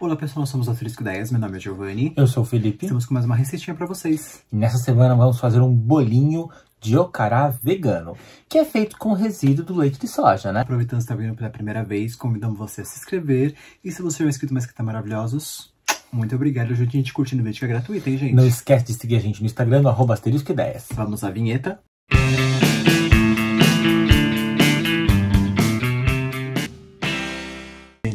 Olá pessoal, nós somos o Asterisco Ideias, meu nome é Giovanni. Eu sou o Felipe. Estamos com mais uma receitinha pra vocês. E nessa semana vamos fazer um bolinho de okará vegano, que é feito com resíduo do leite de soja, né? Aproveitando que você está vindo pela primeira vez, convidamos você a se inscrever. E se você não é inscrito, mas que tá maravilhosos, muito obrigado. Ajude a gente curtindo o vídeo, que é gratuito, hein, gente? Não esquece de seguir a gente no Instagram, no @asteriscoideias. Vamos à vinheta.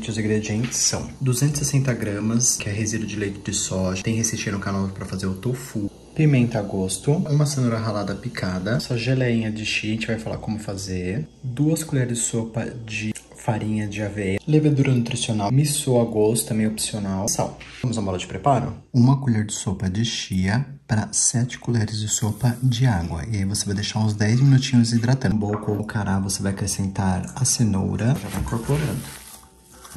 Os ingredientes são 260 gramas, que é resíduo de leite de soja, tem receitinha no canal para fazer o tofu, pimenta a gosto, uma cenoura ralada picada, essa geleinha de chia, a gente vai falar como fazer, 2 colheres de sopa de farinha de aveia, levedura nutricional, missô a gosto, também opcional, sal. Vamos à bola de preparo? 1 colher de sopa de chia para 7 colheres de sopa de água. E aí você vai deixar uns 10 minutinhos hidratando. No bowl com okará você vai acrescentar a cenoura, já vai incorporando.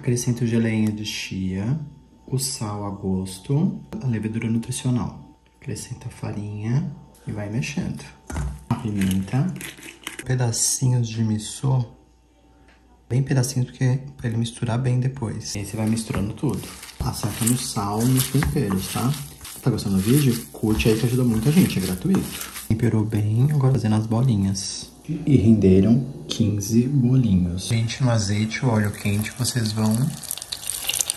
Acrescento geleinha de chia, o sal a gosto, a levedura nutricional. Acrescenta a farinha e vai mexendo. A pimenta, pedacinhos de missô, bem pedacinhos porque para ele misturar bem depois. E aí você vai misturando tudo. Acerta no sal e nos temperos, tá? Tá gostando do vídeo? Curte aí que ajuda muito a gente, é gratuito. Temperou bem, agora fazendo as bolinhas. E renderam 15 bolinhos. Gente, no azeite ou óleo quente, vocês vão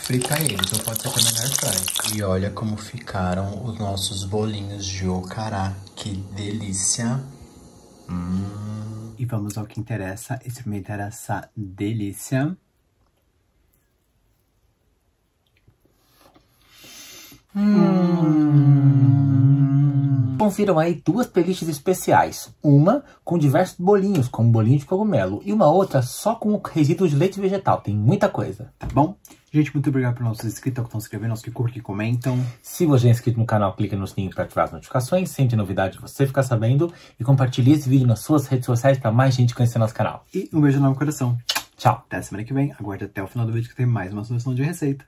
fritar eles, ou pode ser também na airfryer. E olha como ficaram os nossos bolinhos de okará, que delícia! E vamos ao que interessa, experimentar essa delícia. Confiram aí 2 playlists especiais, uma com diversos bolinhos, como bolinho de cogumelo, e uma outra só com resíduo de leite vegetal, tem muita coisa. Tá bom? Gente, muito obrigado pelos nossos inscritos que estão se inscrevendo, aos que curtem e comentam. Se você é inscrito no canal, clica no sininho para ativar as notificações, sempre novidade você ficar sabendo, e compartilhe esse vídeo nas suas redes sociais para mais gente conhecer nosso canal. E um beijo no meu coração. Tchau. Até semana que vem, aguarde até o final do vídeo que tem mais uma solução de receita.